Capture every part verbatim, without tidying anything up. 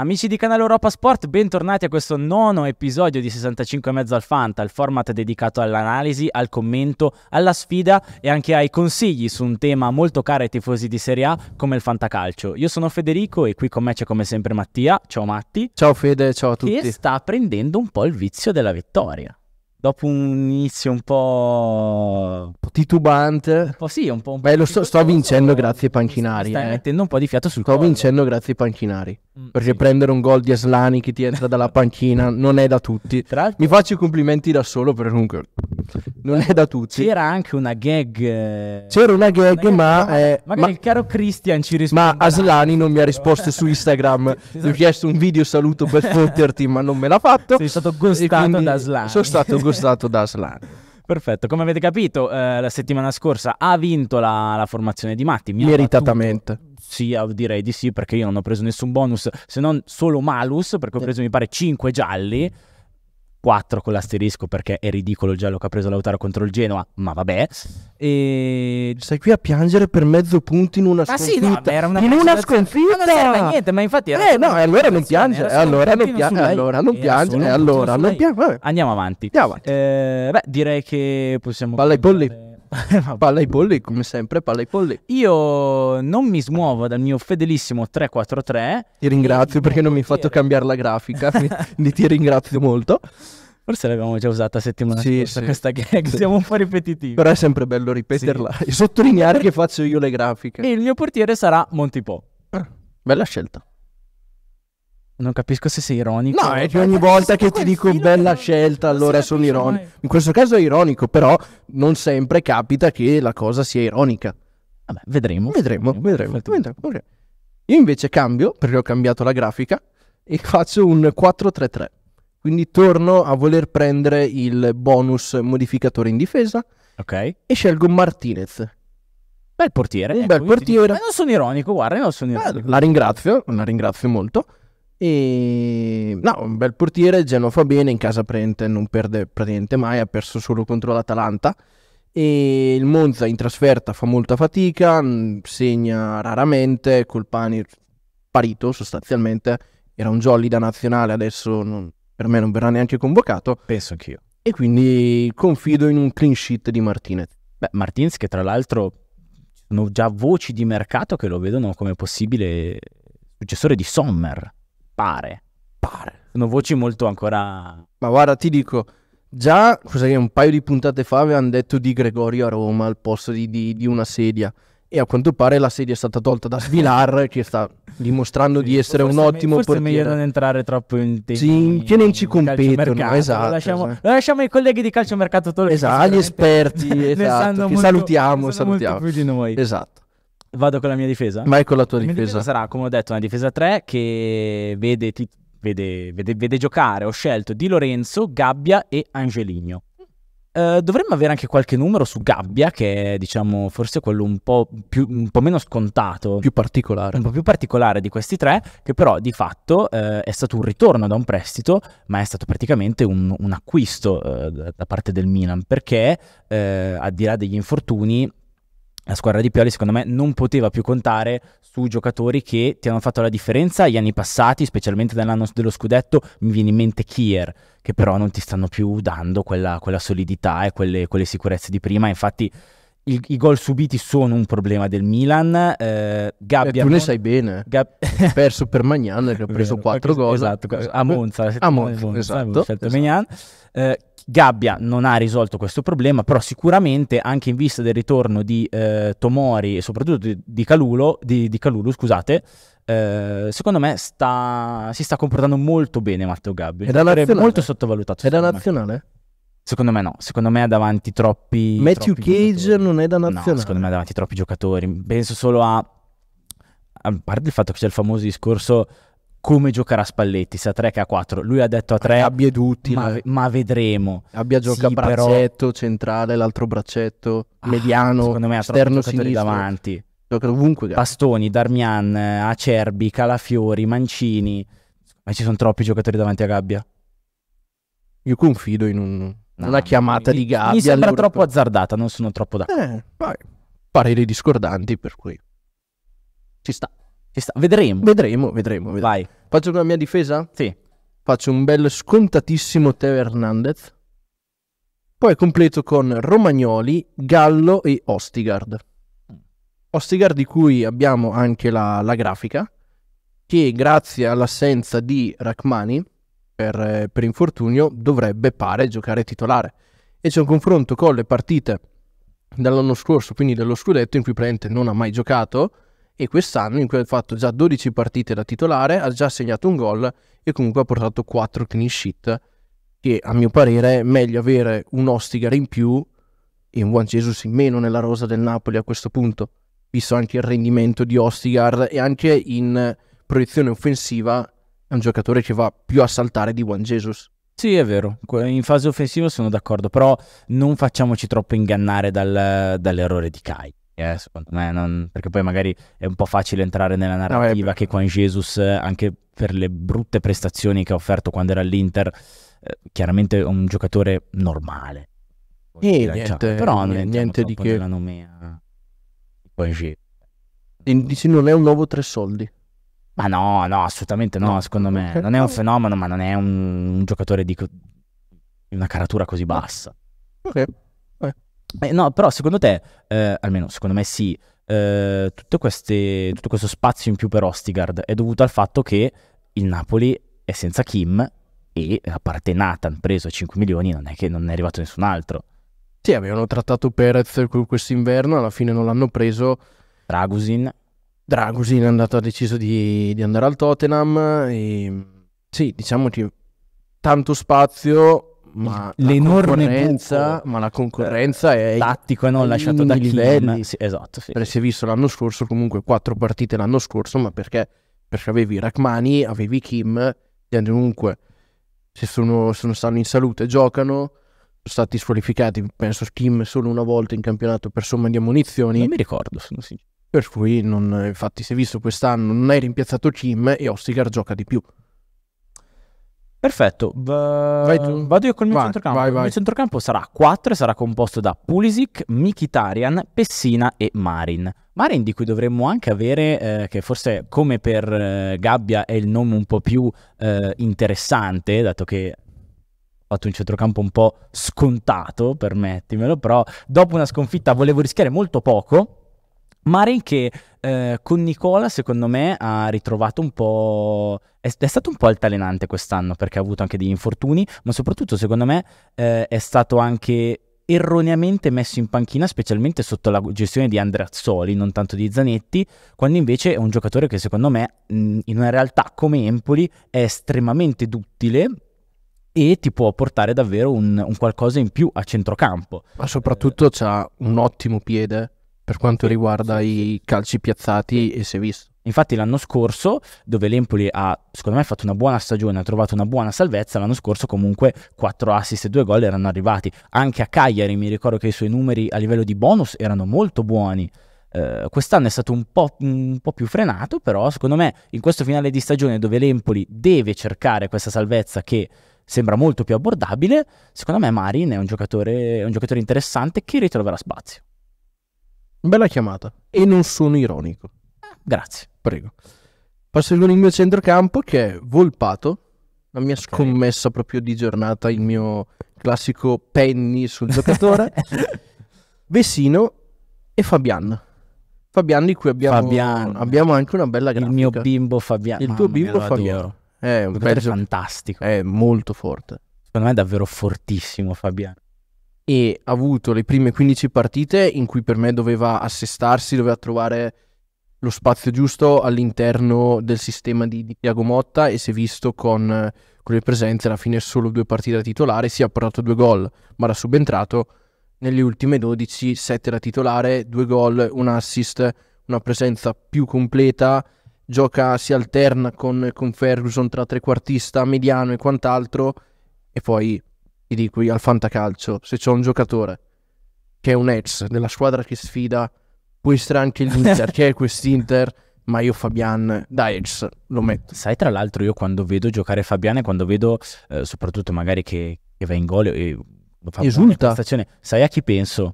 Amici di Canale Europa Sport, bentornati a questo nono episodio di sessantacinque e mezzo al Fanta, il format dedicato all'analisi, al commento, alla sfida e anche ai consigli su un tema molto caro ai tifosi di Serie A come il Fantacalcio. Io sono Federico e qui con me c'è come sempre Mattia. Ciao Matti. Ciao Fede, ciao a tutti. Che sta prendendo un po' il vizio della vittoria. Dopo un inizio un po'... un po' titubante. Un po' sì, un po'... un po'. Beh, lo sto, sto vincendo grazie ai panchinari. Stai eh. mettendo un po' di fiato sul sto collo. Sto vincendo grazie ai panchinari. Mm, perché sì. prendere un gol di Aslani che ti entra dalla panchina non è da tutti. Tra Mi faccio i complimenti da solo, perché comunque non è da tutti. C'era anche una gag. C'era una gag, una ma... gag, ma eh, magari ma... il caro Christian ci risponde. Ma Aslani non mi ha risposto su Instagram. Gli ho chiesto un video saluto per fotterti, ma non me l'ha fatto. Sei stato gustato da Aslani. Sono stato gustato da Aslani. Perfetto, come avete capito eh, la settimana scorsa ha vinto la, la formazione di Matti. Mi Meritatamente. Sì, direi di sì, perché io non ho preso nessun bonus, se non solo malus, perché ho preso mi pare cinque gialli, quattro con l'asterisco perché è ridicolo il giallo che ha preso Lautaro contro il Genoa, ma vabbè. E... stai qui a piangere per mezzo punto in una sconfitta. Ma sì, no, era una in una sconfitta. Ma non serve niente, ma infatti era eh, no, allora non piange, allora non piange, allora non piange, allora non piange. Andiamo avanti. Andiamo avanti. Eh, beh, direi che possiamo Palla ai polli. Palla ai polli, come sempre, palla ai polli. Io non mi smuovo dal mio fedelissimo tre quattro tre. Ti ringrazio perché non mi hai fatto cambiare la grafica, quindi ti ringrazio molto. Forse l'abbiamo già usata settimana sì, scorsa sì. questa gag, sì. siamo un po' ripetitivi. Però è sempre bello ripeterla sì. e sottolineare che faccio io le grafiche. E il mio portiere sarà Montipò. Ah, bella scelta. Non capisco se sei ironico. No, è che ogni volta che ti dico bella scelta allora sono ironico. In questo caso è ironico, però non sempre capita che la cosa sia ironica. Vabbè, vedremo. Vedremo, vedremo. vedremo. vedremo. Io invece cambio, perché ho cambiato la grafica, e faccio un quattro tre tre. Quindi torno a voler prendere il bonus modificatore in difesa. Ok. E scelgo Martinez. Bel portiere. Un bel portiere. Ma non sono ironico, guarda, non sono ironico. La ringrazio, la ringrazio molto. E no, un bel portiere, Genoa fa bene, in casa prende, non perde praticamente mai, ha perso solo contro l'Atalanta e il Monza in trasferta fa molta fatica, segna raramente, Colpani parito sostanzialmente, era un jolly da nazionale, adesso non, per me non verrà neanche convocato, penso anch'io, e quindi confido in un clean sheet di Martinez. Beh, Martinez che tra l'altro sono già voci di mercato che lo vedono come possibile successore di Sommer. Pare, pare. Sono voci molto ancora... Ma guarda, ti dico, già cos'è, un paio di puntate fa avevano detto Di Gregorio a Roma al posto di, di, di una sedia. E a quanto pare la sedia è stata tolta da Svilar, che sta dimostrando sì, di essere un ottimo forse portiere. Forse è meglio non entrare troppo in temi. Sì, che non ci competono, esatto. Lo lasciamo, esatto. Lo lasciamo ai colleghi di calciomercato Tollo. Esatto, agli esperti, esatto, che molto, salutiamo, salutiamo. Più di noi. Esatto. Vado con la mia difesa? Vai con la tua la difesa. difesa sarà, come ho detto, una difesa tre che vede, ti, vede, vede, vede giocare. Ho scelto Di Lorenzo, Gabbia e Angelino. Uh, dovremmo avere anche qualche numero su Gabbia, che è, diciamo, forse quello un po' più, un po' meno scontato. Più particolare. Un po' più particolare di questi tre, che però di fatto uh, è stato un ritorno da un prestito, ma è stato praticamente un, un acquisto uh, da parte del Milan, perché uh, al di là degli infortuni... la squadra di Pioli secondo me non poteva più contare su giocatori che ti hanno fatto la differenza gli anni passati, specialmente dall'anno dello scudetto, mi viene in mente Kjaer, che però non ti stanno più dando quella, quella solidità e quelle, quelle sicurezze di prima, infatti il, i gol subiti sono un problema del Milan. Eh, Gabbia eh, tu ne sai bene, Gab... ha perso per Maignan che ha preso quattro gol. Esatto, a Monza. A Monza, Monza esatto. Certo, esatto. Maignan. Eh, Gabbia non ha risolto questo problema, però sicuramente anche in vista del ritorno di eh, Tomori e soprattutto di, di Calulo, di, di Calulo, scusate, eh, secondo me sta, si sta comportando molto bene Matteo Gabbia. È da nazionale? Molto sottovalutato. È da nazionale? Secondo me no, secondo me ha davanti troppi... Matthew Cage non è da nazionale? No, secondo me ha davanti troppi giocatori, penso solo a... a parte il fatto che c'è il famoso discorso... come giocherà Spalletti, se a tre che a quattro, lui ha detto a tre, abbia tutti, ma, ma vedremo. Abbia gioca sì, braccetto, però... centrale, l'altro braccetto, ah, mediano, secondo me esterno sinistro. Davanti. Gioca ovunque. Bastoni, Darmian, Acerbi, Calafiori, Mancini, ma ci sono troppi giocatori davanti a Gabbia. Io confido in un... no, una chiamata mi, di Gabbia. Mi sembra allora troppo per... azzardata, non sono troppo d'accordo. Eh, pareri discordanti, per cui ci sta. Ci sta. Vedremo. Vedremo, vedremo, vedremo. Vai. Faccio una mia difesa? Sì. Faccio un bel scontatissimo Teo Hernandez. Poi completo con Romagnoli, Gallo e Østigård. Østigård di cui abbiamo anche la, la grafica, che grazie all'assenza di Rrahmani per, per infortunio dovrebbe, pare, giocare titolare. E c'è un confronto con le partite dall'anno scorso, quindi dello scudetto, in cui praticamente non ha mai giocato, e quest'anno in cui ha fatto già dodici partite da titolare, ha già segnato un gol e comunque ha portato quattro clean sheet, che a mio parere è meglio avere un Østigård in più e un Juan Jesus in meno nella rosa del Napoli a questo punto, visto anche il rendimento di Østigård, e anche in proiezione offensiva è un giocatore che va più a saltare di Juan Jesus. Sì, è vero, in fase offensiva sono d'accordo, però non facciamoci troppo ingannare dal, dall'errore di Kjaer, eh, secondo me, non, perché poi magari è un po' facile entrare nella narrativa no, che Juan Jesus, anche per le brutte prestazioni che ha offerto quando era all'Inter, eh, chiaramente è un giocatore normale. E niente, però non niente, niente di che. La nomea Juan Jesus. Dici non è un nuovo tre soldi. Ma no, no, assolutamente no, no, secondo me. Non è un fenomeno, ma non è un, un giocatore di una caratura così bassa. Ok. Eh. Eh, no, però secondo te, eh, almeno secondo me sì, eh, tutte queste, tutto questo spazio in più per Østigård è dovuto al fatto che il Napoli è senza Kim e, a parte Nathan, preso cinque milioni, non è che non è arrivato nessun altro. Sì, avevano trattato Perez quest'inverno, alla fine non l'hanno preso. Dragusin. Dragusin è andato, ha deciso di, di andare al Tottenham e sì, diciamo che tanto spazio, ma l'enorme ma la concorrenza è tattico e non lasciato da livelli. Sì, esatto, sì. Si è visto l'anno scorso, comunque quattro partite l'anno scorso, ma perché? Perché avevi Rrahmani, avevi Kim, e dunque se sono, sono stati in salute giocano. Sono stati squalificati, penso, Kim solo una volta in campionato per somma di ammonizioni. Non mi ricordo, sono sì. Per cui, non, infatti, si è visto quest'anno, non hai rimpiazzato Kim e Østigård gioca di più. Perfetto. Va... Vai tu. Vado io col mio vai, centrocampo. Vai, vai. Il mio centrocampo sarà quattro e sarà composto da Pulisic, Mkhitaryan, Pessina e Marin. Marin di cui dovremmo anche avere, eh, che forse come per eh, Gabbia è il nome un po' più eh, interessante, dato che... fatto un centrocampo un po' scontato, permettimelo, però dopo una sconfitta volevo rischiare molto poco. Marin che eh, con Nicola secondo me ha ritrovato un po', è, è stato un po' altalenante quest'anno perché ha avuto anche degli infortuni, ma soprattutto secondo me eh, è stato anche erroneamente messo in panchina, specialmente sotto la gestione di Andreazzoli, non tanto di Zanetti, quando invece è un giocatore che secondo me in una realtà come Empoli è estremamente duttile e ti può portare davvero un, un qualcosa in più a centrocampo. Ma soprattutto eh, c'ha un ottimo piede per quanto sì, riguarda sì, i calci piazzati sì. E si è visto. Infatti l'anno scorso, dove l'Empoli ha secondo me fatto una buona stagione, ha trovato una buona salvezza, l'anno scorso comunque quattro assist e due gol erano arrivati. Anche a Cagliari mi ricordo che i suoi numeri a livello di bonus erano molto buoni. Uh, quest'anno è stato un po', un po' più frenato, però secondo me in questo finale di stagione dove l'Empoli deve cercare questa salvezza che sembra molto più abbordabile, secondo me Marin è un giocatore, è un giocatore interessante che ritroverà spazio. Bella chiamata, e non sono ironico. Eh, grazie. Prego. Passo con il mio centrocampo che è Volpato, la mia scommessa proprio di giornata, il mio classico penny sul giocatore, Vecino e Fabian. Fabian di cui abbiamo, Fabian. abbiamo anche una bella grafica. Il mio bimbo Fabian. Il tuo bimbo Fabian. È un giocatore fantastico. È molto forte. Secondo me è davvero fortissimo Fabian. E ha avuto le prime quindici partite in cui per me doveva assestarsi, doveva trovare lo spazio giusto all'interno del sistema di, di Thiago Motta, e si è visto con, con le presenze alla fine solo due partite da titolare. Si ha portato due gol, ma era subentrato nelle ultime dodici, sette da titolare, due gol, un assist, una presenza più completa. Gioca, si alterna con, con Ferguson tra trequartista, mediano e quant'altro. E poi ti dico io al Fantacalcio, se c'è un giocatore che è un ex della squadra che sfida, può essere anche l'Inter, che è quest'Inter, ma io Fabian da ex lo metto. Sai, tra l'altro io quando vedo giocare Fabian e quando vedo eh, soprattutto magari che, che va in gol e lo fa esulta, sai a chi penso?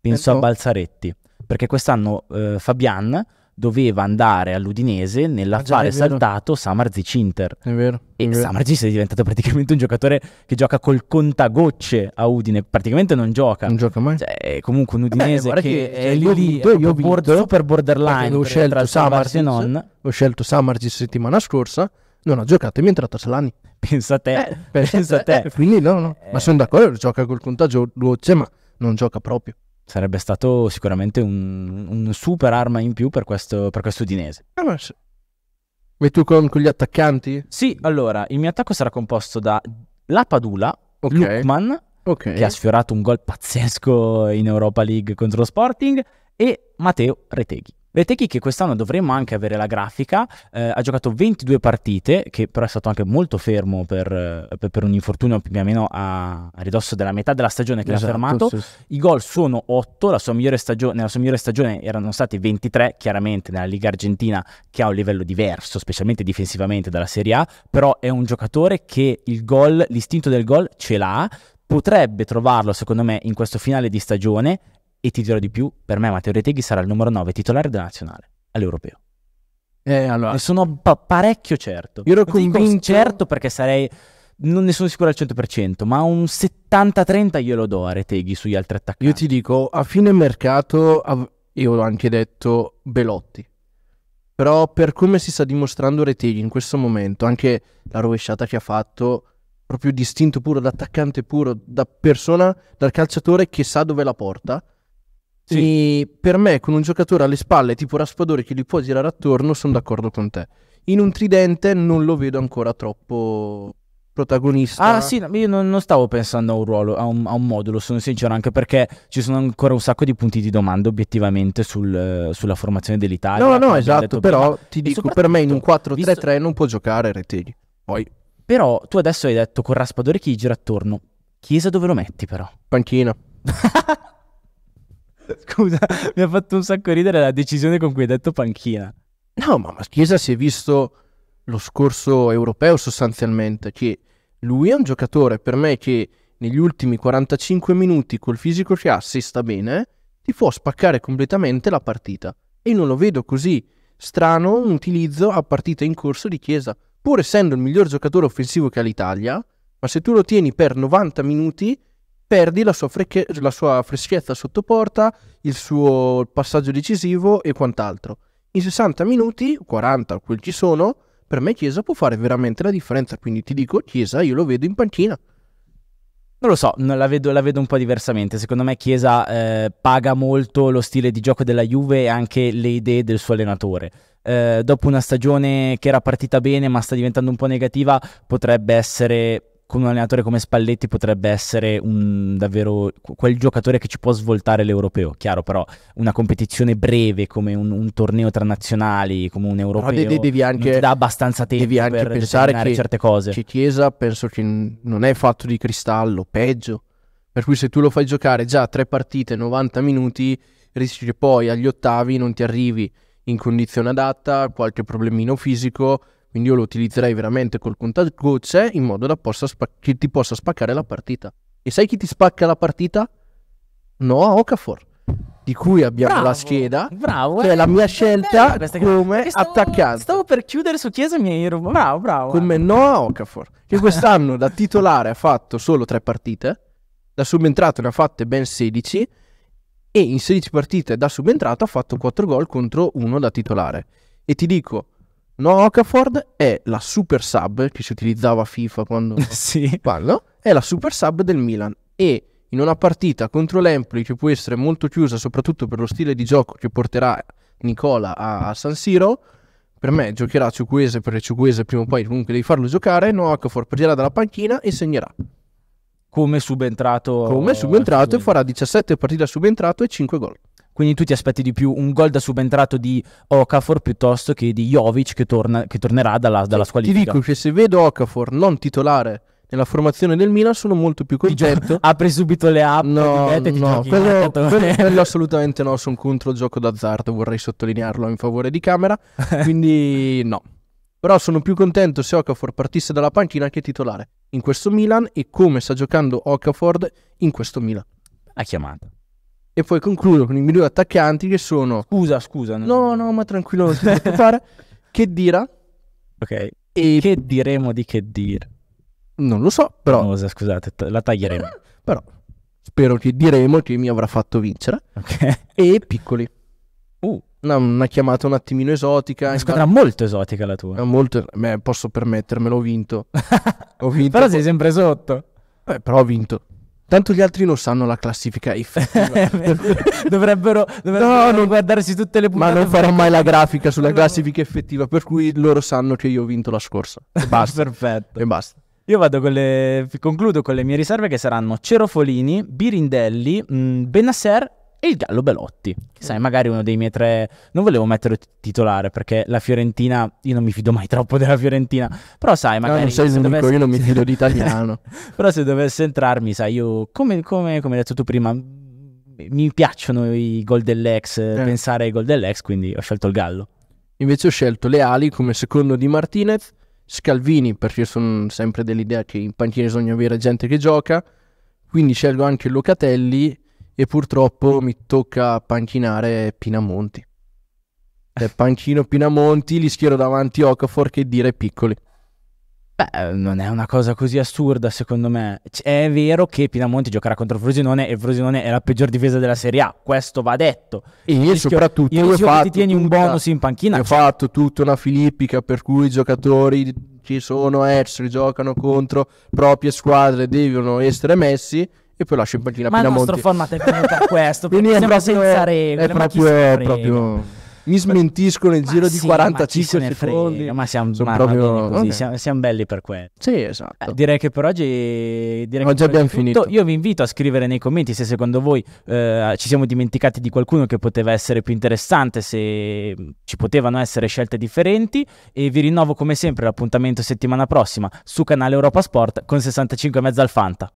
Penso, penso a Balzaretti, perché quest'anno eh, Fabian doveva andare all'Udinese, nell'attuale ah, saltato Samardžić Inter. È vero. È e Samardžić è diventato praticamente un giocatore che gioca col contagocce a Udine, praticamente non gioca. Non gioca mai. Cioè, è comunque un Udinese Vabbè, che, che è lì lì, è io bordo, super borderline. Ho scelto Samardžić, non. Ho scelto Samardžić settimana scorsa, non ha giocato e mi è entrato Aslani. Pensa a te, eh, pensa a te. Eh, quindi no, no. Eh. Ma sono d'accordo, gioca col contagocce, ma non gioca proprio. Sarebbe stato sicuramente un, un super arma in più per questo, per questo Udinese. E tu con, con gli attaccanti? Sì, allora, il mio attacco sarà composto da La Padula, okay. Lukman, okay. che ha sfiorato un gol pazzesco in Europa League contro lo Sporting, e Mateo Retegui. Retegui che quest'anno dovremmo anche avere la grafica, eh, ha giocato ventidue partite, che però è stato anche molto fermo per, per, per un infortunio più o meno a, a ridosso della metà della stagione che esatto, l'ha fermato, sì, sì. I gol sono otto, la sua migliore stagione, nella sua migliore stagione erano stati ventitré, chiaramente nella Liga Argentina che ha un livello diverso, specialmente difensivamente dalla Serie A, però è un giocatore che il gol, l'istinto del gol ce l'ha, potrebbe trovarlo secondo me in questo finale di stagione. E ti dirò di più, per me Matteo Retegui sarà il numero nove titolare della nazionale all'europeo. Eh, allora. Ne sono pa parecchio certo. Io ero convinto... certo perché sarei... Non ne sono sicuro al cento per cento, ma un settanta trenta glielo do a Retegui sugli altri attaccanti. Io ti dico, a fine mercato, io ho anche detto Belotti. Però per come si sta dimostrando Retegui in questo momento, anche la rovesciata che ha fatto... proprio distinto puro, da attaccante puro, da persona, dal calciatore che sa dove la porta. Sì. E per me, con un giocatore alle spalle tipo Raspadori che li può girare attorno, sono d'accordo con te. In un tridente non lo vedo ancora troppo protagonista. Ah sì, io non stavo pensando a un ruolo, a un, a un modulo, sono sincero, anche perché ci sono ancora un sacco di punti di domanda obiettivamente sul, sulla formazione dell'Italia. No, no, esatto, però ti dico, per me in un quattro tre tre non può giocare Retegui. Poi... Però tu adesso hai detto con Raspadori chi gira attorno. Chiesa dove lo metti però? Panchina. Scusa, mi ha fatto un sacco ridere la decisione con cui hai detto panchina. No, ma Chiesa si è visto lo scorso europeo sostanzialmente, che lui è un giocatore per me che negli ultimi quarantacinque minuti col fisico che ha, se sta bene, ti può spaccare completamente la partita. E non lo vedo così strano un utilizzo a partita in corso di Chiesa. Pur essendo il miglior giocatore offensivo che ha l'Italia, ma se tu lo tieni per novanta minuti, perdi la sua, la sua freschezza sotto porta, il suo passaggio decisivo e quant'altro. In sessanta minuti, quaranta o quel ci sono, per me Chiesa può fare veramente la differenza. Quindi ti dico, Chiesa io lo vedo in panchina. Non lo so, non la, vedo, la vedo un po' diversamente. Secondo me Chiesa eh, paga molto lo stile di gioco della Juve e anche le idee del suo allenatore. Eh, dopo una stagione che era partita bene ma sta diventando un po' negativa, potrebbe essere, con un allenatore come Spalletti, potrebbe essere un, davvero quel giocatore che ci può svoltare l'europeo. Chiaro, però una competizione breve come un, un torneo tra nazionali, come un europeo, de de devi anche, non ti dà abbastanza tempo devi anche per pensare che certe cose. Che Chiesa penso che non è fatto di cristallo, peggio, per cui se tu lo fai giocare già tre partite novanta minuti rischi che poi agli ottavi non ti arrivi in condizione adatta, qualche problemino fisico, quindi io lo utilizzerei veramente col contagocce in modo da possa che ti possa spaccare la partita. E sai chi ti spacca la partita? Noah Okafor, di cui abbiamo bravo, la scheda, bravo, cioè eh, la mia scelta bella, come che stavo, attaccante. Stavo per chiudere su Chiesa e mi hai rubato. Bravo, bravo. Come Noah Okafor, che quest'anno da titolare ha fatto solo tre partite, da subentrato ne ha fatte ben sedici, e in sedici partite da subentrato ha fatto quattro gol contro uno da titolare. E ti dico, Noah Okafor è la super sub che si utilizzava a FIFA quando sì. parlo, è la super sub del Milan, e in una partita contro l'Empoli che può essere molto chiusa soprattutto per lo stile di gioco che porterà Nicola a, a San Siro, per me giocherà a Ciucuese, perché Ciucuese prima o poi comunque devi farlo giocare. Noah Okafor partirà dalla panchina e segnerà. Come subentrato, come subentrato, e farà diciassette partite da subentrato e cinque gol. Quindi tu ti aspetti di più un gol da subentrato di Okafor piuttosto che di Jovic, che, torna, che tornerà dalla, dalla squalifica. Ti dico che se vedo Okafor non titolare nella formazione del Milan sono molto più contento. Apri subito le app. No, e ti no, quello, quello, quello assolutamente no, sono contro il gioco d'azzardo, vorrei sottolinearlo in favore di camera, quindi no. Però sono più contento se Okafor partisse dalla panchina che titolare in questo Milan, e come sta giocando Okafor in questo Milan. La chiamata. E poi concludo con i migliori attaccanti, che sono... Scusa, scusa. No, no, no, ma tranquillo, non si può fare. Khedira. Ok. E che diremo di Khedira? Non lo so, però... No, scusate, la taglieremo. Però spero che diremo che mi avrà fatto vincere. Ok. E Piccoli. Uh. Una, una chiamata un attimino esotica. Una squadra ma... molto esotica la tua. Molto... Beh, posso permettermelo, ho vinto. Ho vinto. Però sei sempre sotto. Beh, però ho vinto. Tanto gli altri non sanno la classifica effettiva. Dovrebbero, dovrebbero no, non guardarsi tutte le puntate. Ma non farò mai la grafica sulla classifica effettiva, per cui loro sanno che io ho vinto la scorsa. E basta. Perfetto. E basta. Io vado con le... concludo con le mie riserve, che saranno Cerofolini, Birindelli, mh, Benasser e il Gallo Belotti. Sai, magari uno dei miei tre... Non volevo metterlo titolare, perché la Fiorentina... Io non mi fido mai troppo della Fiorentina. Però sai, magari... No, non sei l'unico, dovesse... io non mi fido di italiano. Però se dovesse entrarmi, sai, io... Come, come, come hai detto tu prima... Mi piacciono i gol dell'ex, eh. pensare ai gol dell'ex, quindi ho scelto il Gallo. Invece ho scelto le ali come secondo di Martinez, Scalvini, perché io sono sempre dell'idea che in panchina bisogna avere gente che gioca, quindi scelgo anche Locatelli, e purtroppo mi tocca panchinare Pinamonti. Se panchino Pinamonti, li schiero davanti Okafor, che dire Piccoli. Beh, non è una cosa così assurda, secondo me. C- è vero che Pinamonti giocherà contro Frosinone, e Frosinone è la peggior difesa della Serie A, questo va detto. E io rischio, soprattutto io rischio che ti tieni tutta, un bonus in panchina. Ho cioè... fatto tutta una filippica per cui i giocatori ci sono, ex, giocano contro proprie squadre, devono essere messi. E poi lascio in panchina Pinamonti. Ma il nostro formato è venuto a questo. Quindi siamo senza regole. È proprio, è proprio... Mi smentiscono nel giro ma di sì, quarantacinque ma secondi. Ma siamo, ma proprio... così. Okay. Siamo, siamo belli per quello. Sì, esatto. Eh, direi che per oggi... Direi oggi che per abbiamo oggi finito. Io vi invito a scrivere nei commenti se secondo voi eh, ci siamo dimenticati di qualcuno che poteva essere più interessante, se ci potevano essere scelte differenti. E vi rinnovo come sempre l'appuntamento settimana prossima su canale Europa Sport con sessantacinque e mezzo al Fanta.